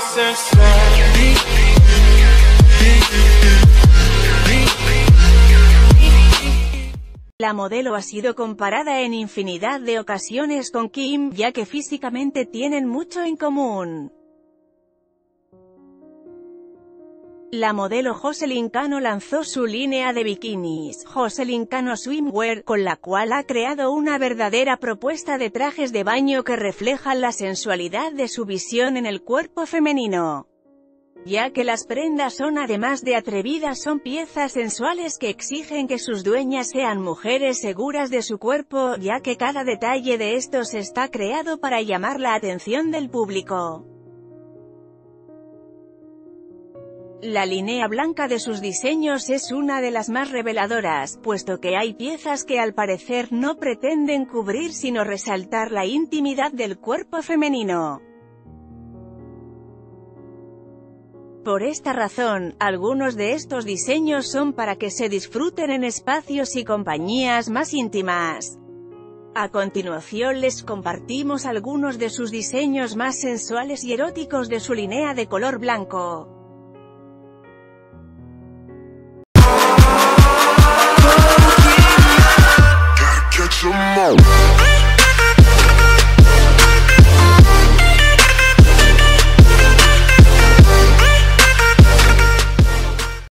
process slowly. La modelo ha sido comparada en infinidad de ocasiones con Kim, ya que físicamente tienen mucho en común. La modelo Joselyn Cano lanzó su línea de bikinis, Joselyn Cano Swimwear, con la cual ha creado una verdadera propuesta de trajes de baño que reflejan la sensualidad de su visión en el cuerpo femenino. Ya que las prendas son, además de atrevidas, son piezas sensuales que exigen que sus dueñas sean mujeres seguras de su cuerpo, ya que cada detalle de estos está creado para llamar la atención del público. La línea blanca de sus diseños es una de las más reveladoras, puesto que hay piezas que al parecer no pretenden cubrir sino resaltar la intimidad del cuerpo femenino. Por esta razón, algunos de estos diseños son para que se disfruten en espacios y compañías más íntimas. A continuación les compartimos algunos de sus diseños más sensuales y eróticos de su línea de color blanco.